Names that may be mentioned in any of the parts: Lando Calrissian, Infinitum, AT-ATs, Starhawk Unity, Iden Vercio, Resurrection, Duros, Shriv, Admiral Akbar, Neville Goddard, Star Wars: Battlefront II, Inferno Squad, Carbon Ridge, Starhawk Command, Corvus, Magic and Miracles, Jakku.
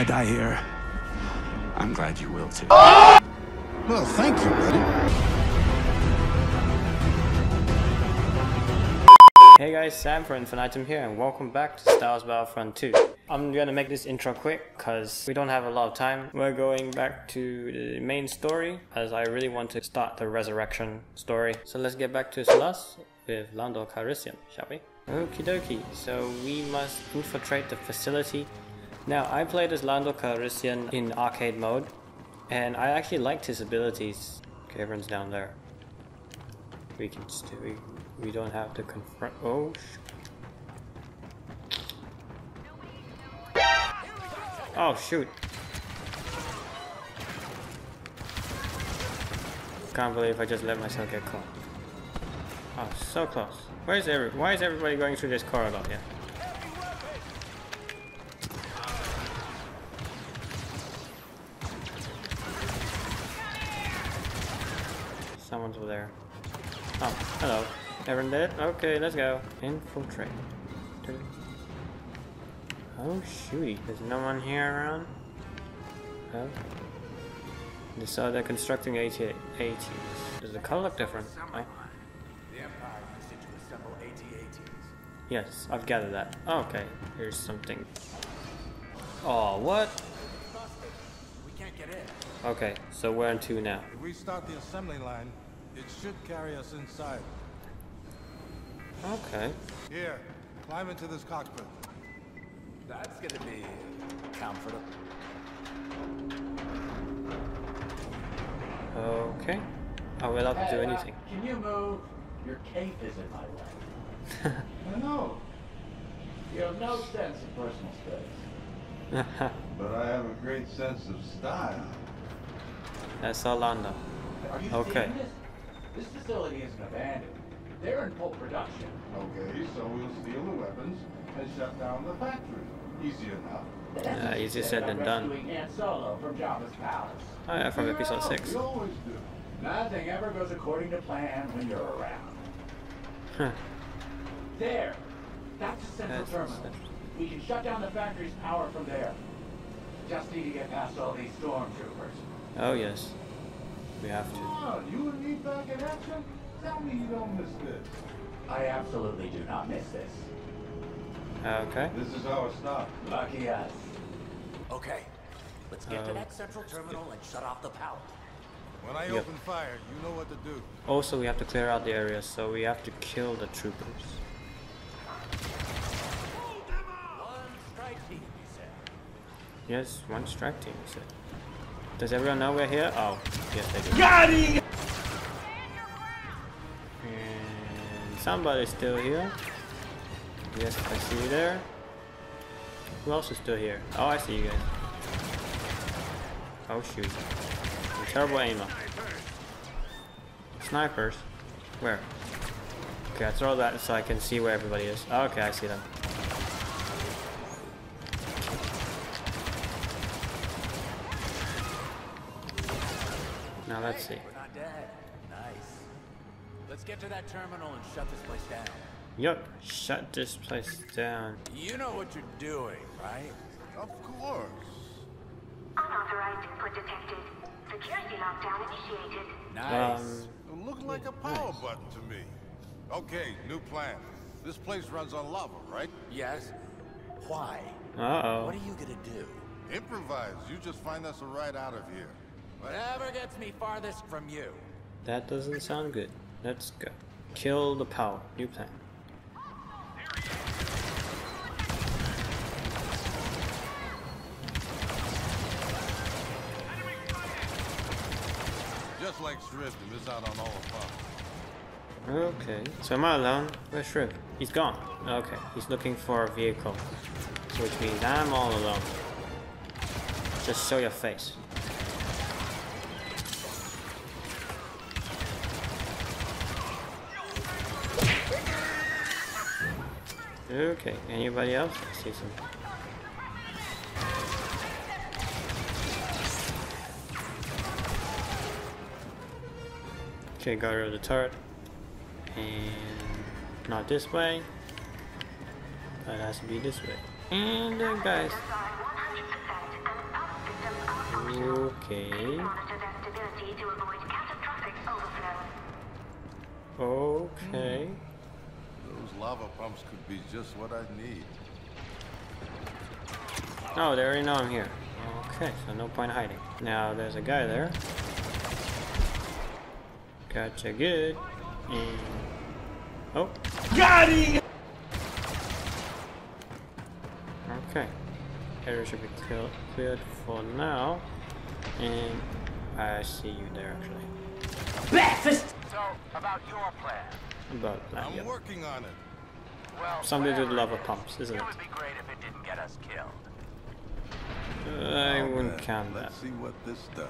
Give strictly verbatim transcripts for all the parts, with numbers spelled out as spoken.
I die here, I'm glad you will too. Well, thank you, buddy. Hey guys, Sam from Infinitum here, and welcome back to Star Wars Battlefront two. I'm gonna make this intro quick because we don't have a lot of time. We're going back to the main story as I really want to start the resurrection story. So let's get back to Slash with Lando Calrissian, shall we? Okie dokie, so we must infiltrate the facility. Now, I played as Lando Calrissian in arcade mode, and I actually liked his abilities. Okay, everyone's down there. We can still, we, we don't have to confront. Oh, oh shoot! Can't believe I just let myself get caught. Oh, so close. Where is every? Why is everybody going through this corridor here? Someone's over there. Oh, hello. Everyone dead? Okay, let's go. Infiltrate. Oh, shooty. There's no one here around? Oh. They saw they're constructing A T A Ts. Does the color look different? Right? The Empire needs to assemble A T A Ts. Yes, I've gathered that. Oh, okay, here's something. Oh, what? Okay, so we're on two now. If we start the assembly line, it should carry us inside. Okay. Here, climb into this cockpit. That's gonna be comfortable. Okay. Oh, we're allowed to do anything. Uh, can you move? Your cape is in my way. I know. You have no sense of personal space. But I have a great sense of style. That's Orlando. Okay. This? this facility isn't abandoned. They're in full production. Okay, so we'll steal the weapons and shut down the factory. Easy enough. Yeah, easier said than done. Solo from Jabba's palace. Oh yeah, from episode six. You always do. Nothing ever goes according to plan when you're around. Huh. There. That's the central terminal. We can shut down the factory's power from there. Just need to get past all these stormtroopers. Oh yes, we have to. Come on, you and me back in action? Tell me you don't miss this. I absolutely do not miss this. Okay. This is how it stopped. Lucky us. Okay, let's get um, to that central terminal and shut off the power. When I yep. open fire, you know what to do. Also, we have to clear out the area, so we have to kill the troopers. One strike team, he said. Yes, one strike team, he said. Does everyone know we're here? Oh, yes they do. Got it! And somebody's still here. Yes, I see you there. Who else is still here? Oh, I see you guys. Oh shoot. I'm terrible aimer. Snipers? Where? Okay, I throw that so I can see where everybody is. Oh, okay, I see them. Now let's see. We're not dead. Nice. Let's get to that terminal and shut this place down. Yep, shut this place down. You know what you're doing, right? Of course. Unauthorized input detected. Security lockdown initiated. Nice. Um, it looked like a power nice. button to me. Okay, new plan. This place runs on lava, right? Yes. Why? Uh-oh. What are you gonna do? Improvise. You just find us a ride out of here. Whatever gets me farthest from you. That doesn't sound good. Let's go. Kill the power. New plan. Just like Shriv to miss out on all the power. Okay. So am I alone? Where's Shriv? He's gone. Okay. He's looking for a vehicle. Which means I'm all alone. Just show your face. Okay, anybody else? I see some. Okay, got rid of the turret. And not this way. But it has to be this way. And there, guys. Okay. Those lava pumps could be just what I need. Oh, they already know I'm here. Okay, so no point hiding. Now there's a guy there. Gotcha good. And... oh. Got him! Okay. Area should be cleared for now. And I see you there actually. Breakfast! So, about your plan. About that, I'm yeah. working on it. Well, something to do with lava pumps, isn't it? It would be great if it didn't get us killed. I wouldn't count that. Let's see what this does.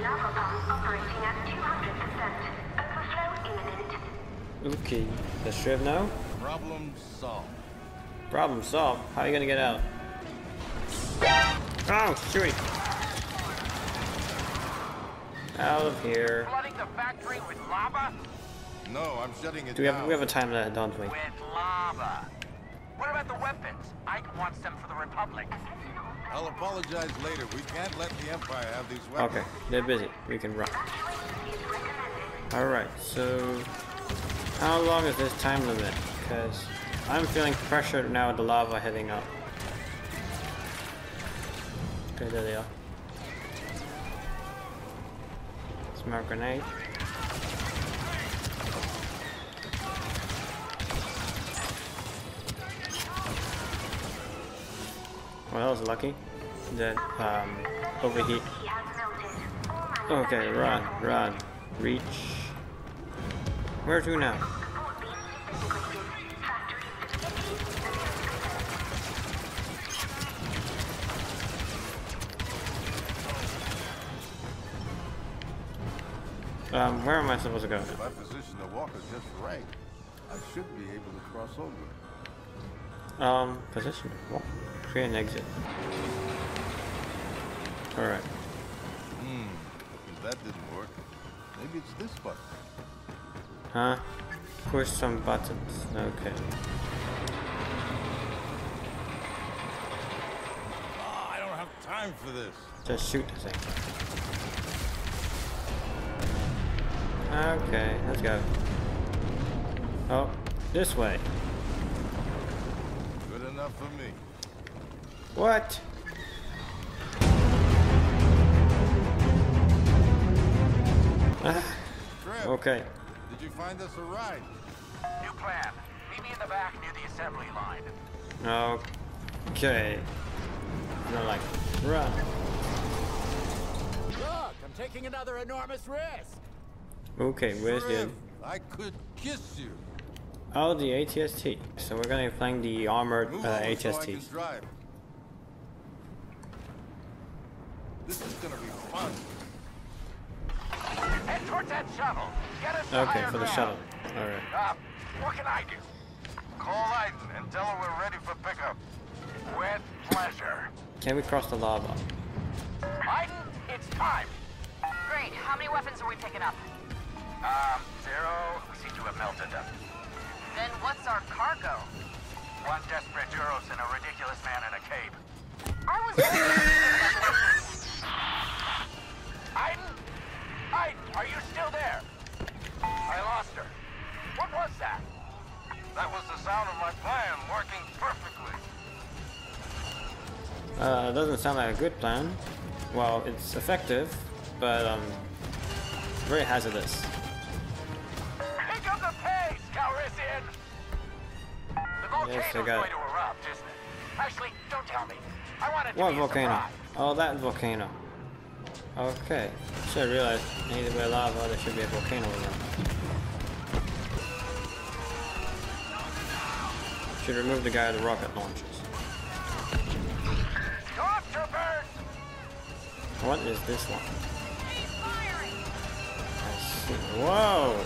Lava pump operating at two hundred percent. Overflow imminent. Okay, let's drive now. Problem solved. Problem solved? How are you gonna get out? Oh, shoot! Out of here. Flooding the factory with lava? No, I'm shutting it do we have, down. We have a time limit, don't we? With lava. What about the weapons? Ike wants them for the Republic. I'll apologize later. We can't let the Empire have these weapons. Okay, they're busy. We can run. Alright, so... how long is this time limit? Because I'm feeling pressured now with the lava heading up. Okay, there they are. Smart grenade. Well, that was lucky. That, um, overheat. Okay, run, run. Reach. Where to now? Um, where am I supposed to go? My position the walk is just right. I should be able to cross over. Um, position the walk. Create an exit. Alright. Hmm. That didn't work. Maybe it's this button. Huh? Push some buttons. Okay. Oh, I don't have time for this. Just shoot the thing. Okay, let's go. Oh, this way. Good enough for me. What? Trip, okay. Did you find us a ride? New plan. Meet me in the back near the assembly line. Okay. No, like, run. Look, I'm taking another enormous risk. Okay, where's Trip, the? I could kiss you. Oh, the A T S T. So we're gonna be playing the armored uh, A T S Ts. So this is gonna be fun. Head towards that shuttle. Get us okay, for the ground. Shuttle. All right. Uh, what can I do? Call Iden and tell her we're ready for pickup. With pleasure. Can we cross the lava? Iden, it's time. Great. How many weapons are we picking up? Um, zero. We seem to have melted them. Then what's our cargo? One desperate Duros and a ridiculous man in a cape. I was. Iden? Iden, are you still there? I lost her. What was that? That was the sound of my plan working perfectly. Uh, it doesn't sound like a good plan. Well, it's effective, but, um, very hazardous. Pick up the pace, Calrissian! The volcano's yes, going to erupt, isn't it? Actually, don't tell me. I want it to what be volcano? A surprise. Oh, that volcano. Okay, so I realized neither by lava there should be a volcano around. Should remove the guy the rocket launches. Stop, troopers! What is this one? I see. Whoa!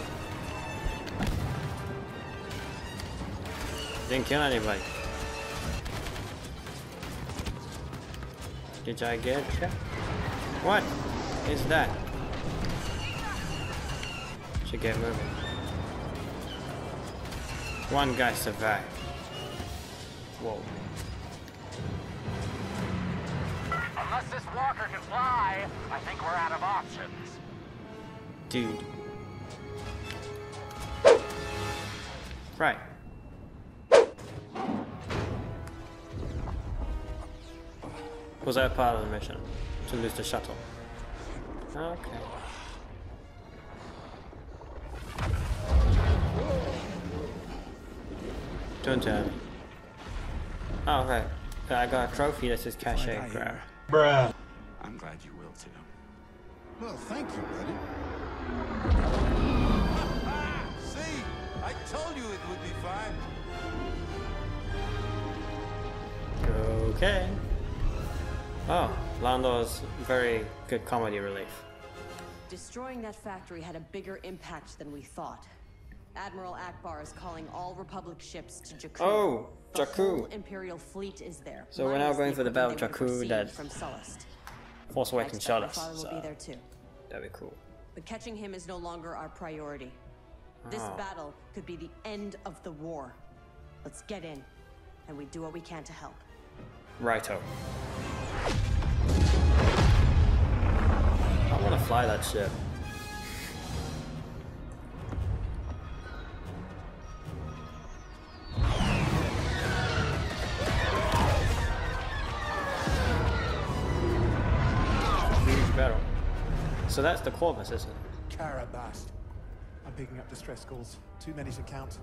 Didn't kill anybody. Did I get you? What is that? Should get moving. One guy survived. Whoa. Unless Unless this walker can fly, I think we're out of options. Dude. Right. Was that part of the mission? To lose the shuttle. Okay. Don't tell me. Oh, right. I got a trophy that says cachet like grab. Bruh. I'm glad you will too. Well, thank you, buddy. See, I told you it would be fine. Okay. Oh, Lando's very good comedy relief. Destroying that factory had a bigger impact than we thought. Admiral Akbar is calling all Republic ships to Jakku. Oh, the Jakku! Imperial fleet is there. So we're now going for the Battle of Jakku that Force Awakens shot us. So that'd be cool. But catching him is no longer our priority. Oh. This battle could be the end of the war. Let's get in, and we do what we can to help. Righto. I want to fly that ship. So that's the Corvus, isn't it? Carabast. I'm picking up distress calls. Too many to count.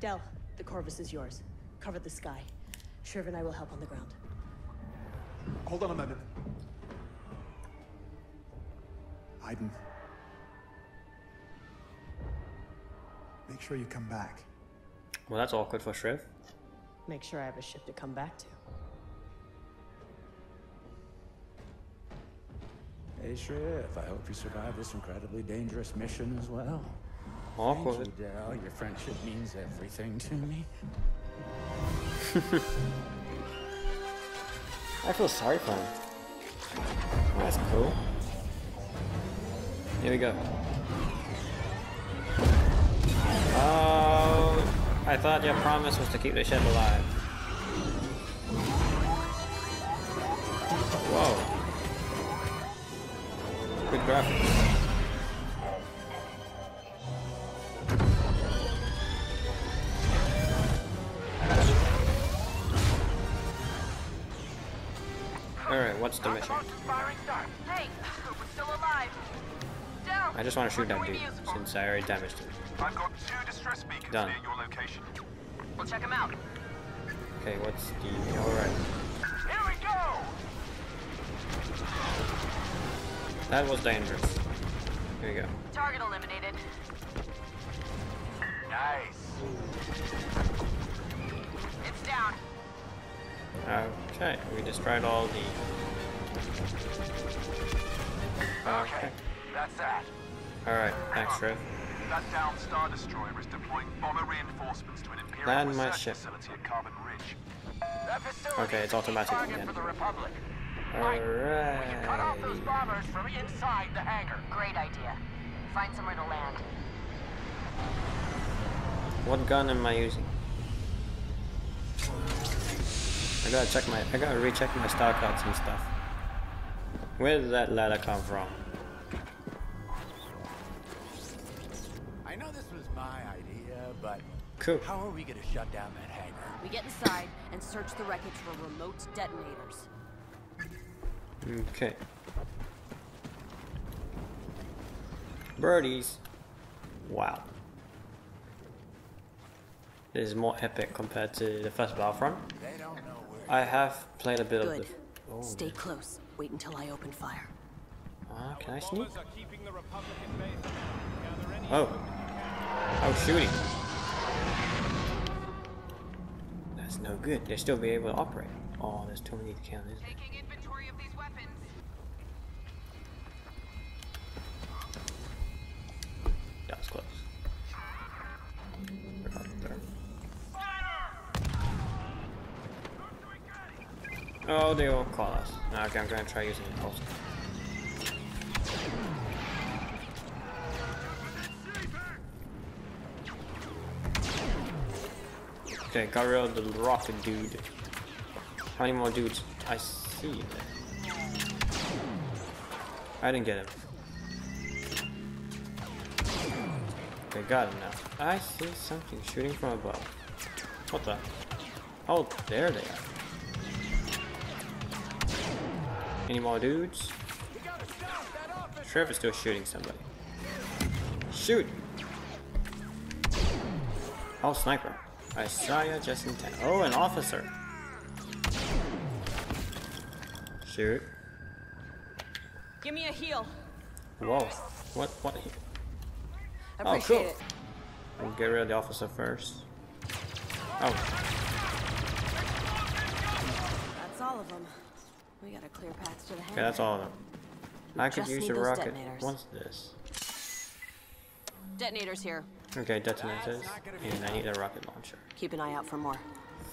Del, the Corvus is yours. Cover the sky. Shriv and I will help on the ground. Hold on a moment. Iden. Make sure you come back. Well, that's awkward for Shriv. Make sure I have a ship to come back to. Hey, Shriv, I hope you survive this incredibly dangerous mission as well. Awkward. Thank you, Del. Your friendship means everything to me. I feel sorry for him. That's cool. Here we go. Oh, I thought your promise was to keep the ship alive. Whoa. Good graphics. Alright, what's the mission? Hey, still alive. I just want to shoot that dude, since I already damaged him. I've got two distress beacons Done. near your location. We'll check him out. Okay, what's the... alright. Here we go! That was dangerous. Here we go. Target eliminated. Nice. It's down. Okay, we destroyed all the. Okay, okay. That's that. All right, thanks, Riff. That down Star Destroyer is deploying bomber reinforcements to an Imperial Land my ship. facility at Carbon Ridge. That facility okay, it's automatic again. Alright. We can cut off those bombers from inside the hangar. Great idea. Find somewhere to land. What gun am I using? I gotta check my I gotta recheck my star cards and stuff. Where did that ladder come from? I know this was my idea, but cool. How are we gonna shut down that hangar? We get inside and search the wreckage for remote detonators. Okay. Birdies. Wow. This is more epic compared to the first Battlefront. I have played a bit Good. of the... Oh. Stay close. Wait until I open fire. Ah, can I sneak? Oh. Oh, shooting. That's no good. They'll still be able to operate. Oh, there's too many to count, isn't there? Oh, they all call us. Okay, I'm gonna try using the pulse. Okay, got rid of the rocket dude. How many more dudes? I see. I didn't get him. They got him now. I see something shooting from above. What the? Oh, there they are. Any more dudes? Sheriff is still shooting somebody. Shoot! Oh, sniper. I saw you just in time. Oh, an officer. Shoot. Give me a heal. Whoa. What? What? Oh, cool. It. We'll get rid of the officer first. Oh. That's all of them. We got a clear path to the hangar. Okay, that's all of them. I could use a rocket. Detonators. What's this? Detonators here. Okay, detonators. And I need a rocket launcher. Keep an eye out for more.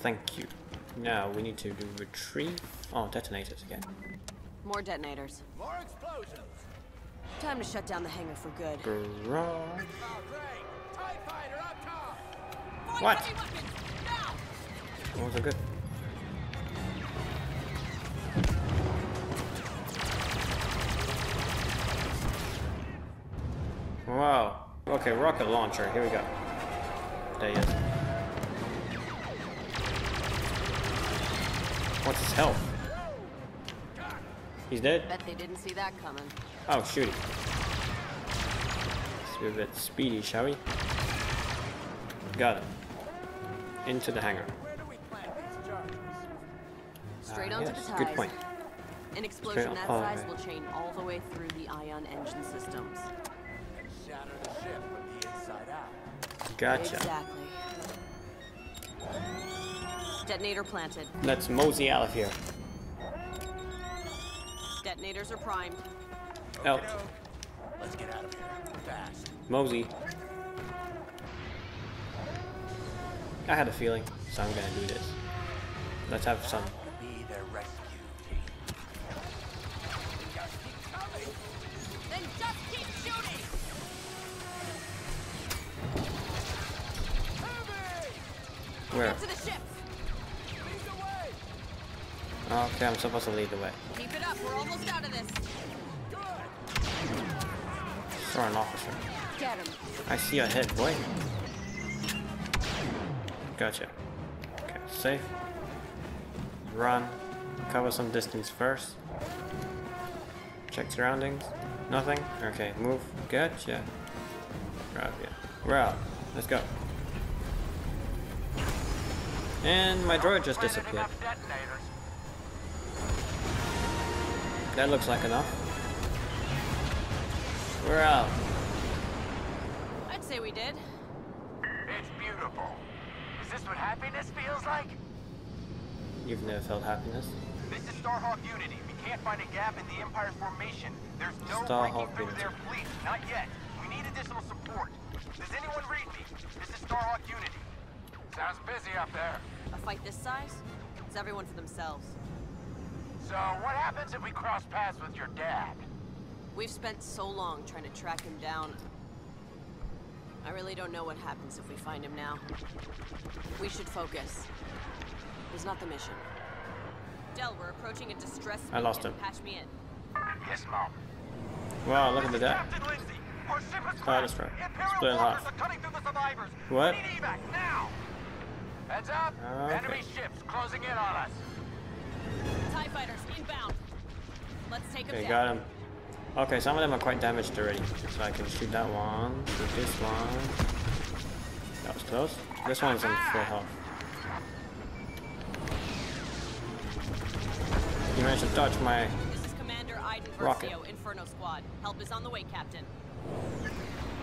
Thank you. Now we need to do retrieve. Oh, detonators again. More detonators. More explosions. Time to shut down the hangar for good. Bro. What? Oh, so good. Wow. Okay, rocket launcher. Here we go. There he is. What's his health? He's dead? Bet they didn't see that coming. Oh, shooty. Let's be a bit speedy, shall we? Got him. Into the hangar. Straight onto the ties. Good point. An explosion that size will chain all the way through the ion engine systems. Shatter the ship from the inside out. Gotcha. Exactly. Detonator planted. Let's mosey out of here. Detonators are primed. Out. Okay. Let's get out of here fast. Mosey. I had a feeling, so I'm gonna do this. Let's have some. Be their rescue team. Just keep coming. Then just keep shooting. Where? To the ship. Lead the way. Okay, I'm supposed to lead the way. Keep it up, we're almost out of this. Good. Sorry, an officer. Get him. I see your head, boy. Gotcha. Okay, safe. Run. Cover some distance first. Check surroundings. Nothing. Okay, move. Gotcha. Grab ya. We're out. Let's go. And my droid just disappeared. That looks like enough. We're out. I'd say we did. It's beautiful. Is this what happiness feels like? You've never felt happiness. This is Starhawk Unity. We can't find a gap in the Empire's formation. There's no Starhawk breaking through their fleet. Not yet. We need additional support. Does anyone read me? This is Starhawk Unity. Sounds busy up there. A fight this size? It's everyone for themselves. So what happens if we cross paths with your dad? We've spent so long trying to track him down. I really don't know what happens if we find him now. We should focus. It's not the mission. Del, we're approaching a distress. I lost him. Patch me in. Yes, Mom. Wow, look at the deck. Fire destroyer. Split in half. What? Heads up. Okay. Enemy ships closing in on us. TIE fighters inbound. Let's take them down. Okay, got him. Okay, some of them are quite damaged already, so I can shoot that one, shoot this one. That was close. This one's in full health. You managed to dodge my This is Commander Iden Vercio, Inferno Squad. Help is on the way, Captain.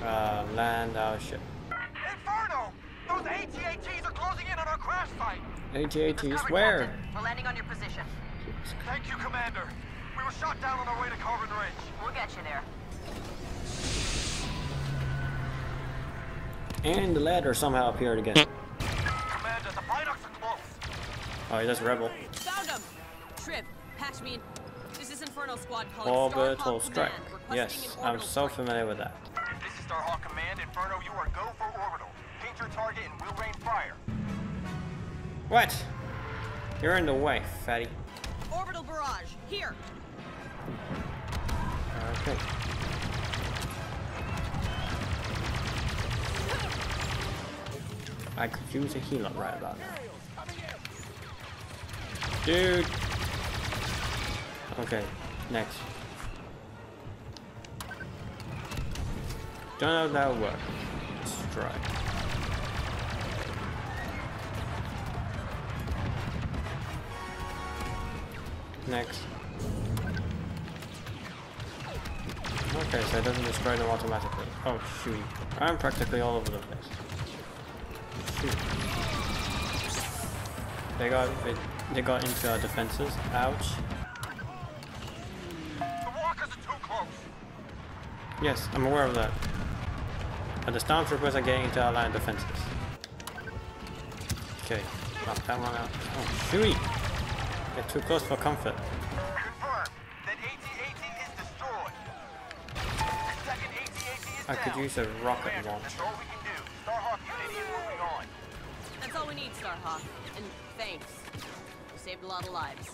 Uh, land our ship. Inferno! Those A T A Ts are closing in on our crash site! A T A Ts where? Captain. We're landing on your position. Thank you, Commander. We were shot down on our way to Carbon Ridge. We'll get you there. And the ladder somehow appeared again. Commander, the Binocs are close. Oh, he's just rebel. Found him. Trip, patch me in. This is Inferno Squad calling Orbital Strike. Yes, I'm so familiar with that. This is Starhawk Command. Inferno, you are go for orbital. Paint your target and we'll rain fire. What? You're in the way, fatty. Orbital barrage, here. Okay. I could use a healer right about now. Dude! Okay, next. Don't know if that'll work. Let's try. Next. Okay, so it doesn't destroy them automatically. Oh shoot. I'm practically all over the place. Shoot. They got they, they got into our defenses. Ouch. The walkers are too close. Yes, I'm aware of that. But the stormtroopers are getting into our line defenses. Okay, knock that one out. Oh shoot! They're too close for comfort. Confirm that A T A T is destroyed. The second A T A T is down. I could use a rocket launch. That's all we can do. Starhawk Unity is moving on. That's all we need, Starhawk. And thanks. You saved a lot of lives.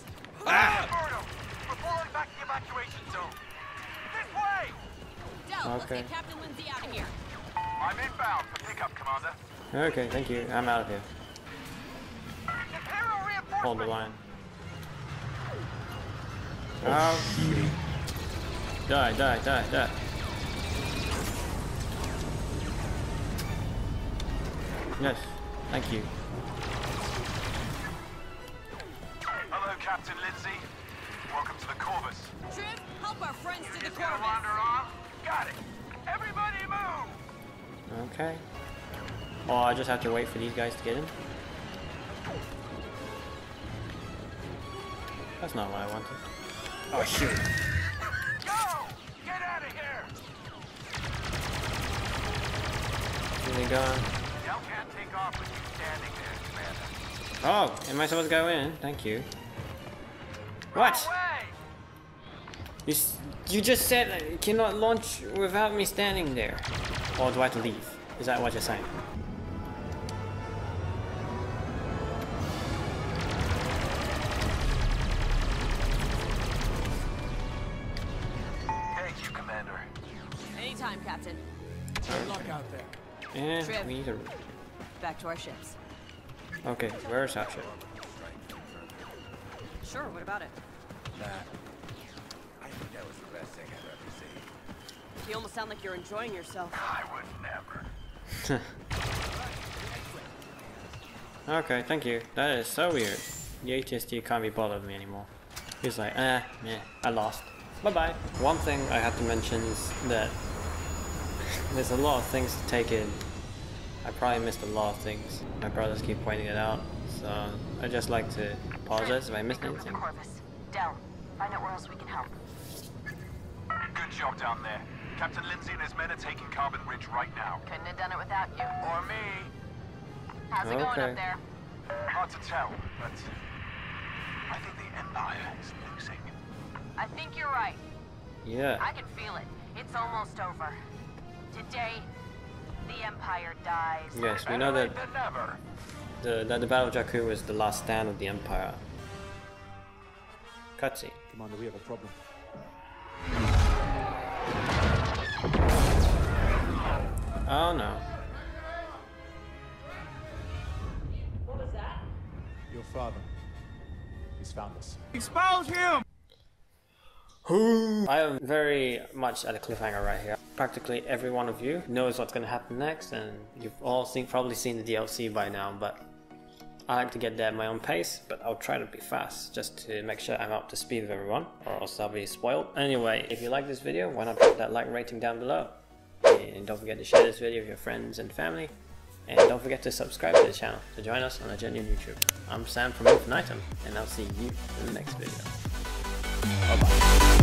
Ah! Inferno! We're falling back to the evacuation zone. This way! Del, okay. Let's get Captain Lindsay out of here. I'm inbound for pickup, Commander. Okay, thank you. I'm out of here. Imperial reinforcements. Hold the line. Oh, oh shoot. Die, die, die, die. Yes, thank you. Hello, Captain Lindsay. Welcome to the Corvus. Trip, help our friends to the Corvus. Got it. Everybody move! Okay. Oh, I just have to wait for these guys to get in. That's not what I wanted. Oh shoot! Go! Get out of here! Is he gone? Y'all can't take off with you standing there, Commander. Oh, am I supposed to go in? Thank you. What? You s you just said that you cannot launch without me standing there. Or do I have to leave? Is that what you're saying? Thank you, Commander. Anytime, Captain. Good luck out there. And Trip. We need to... Back to our ships. Okay, where's our ship? Sure, what about it? Nah. I think that was the best thing I've ever seen. You almost sound like you're enjoying yourself. I would never. Okay, thank you. That is so weird. The A T S T can't be bothered with me anymore. He's like, eh, meh, I lost. Bye bye. One thing I have to mention is that there's a lot of things to take in. I probably missed a lot of things. My brothers keep pointing it out, so I just like to apologize if I missed anything. Corvus, down. Find out where else we can help. Good job down there. Captain Lindsay and his men are taking Carbon Ridge right now. Couldn't have done it without you. Or me. How's it okay. going up there? Hard to tell, but I think the Empire is losing. I think you're right. Yeah. I can feel it. It's almost over. Today, the Empire dies. Yes, we know that the, that the Battle of Jakku was the last stand of the Empire. Cutscene. Commander, we have a problem. Oh no. What was that? Your father. He's found us. Expose him! I am very much at a cliffhanger right here. Practically every one of you knows what's gonna happen next, and you've all seen probably seen the D L C by now, but I like to get there at my own pace, but I'll try to be fast just to make sure I'm up to speed with everyone, or else I'll be spoiled. Anyway, if you like this video, why not put that like rating down below? And don't forget to share this video with your friends and family. And don't forget to subscribe to the channel to join us on our journey on YouTube. I'm Sam from Inferno Squad, and I'll see you in the next video. Bye bye.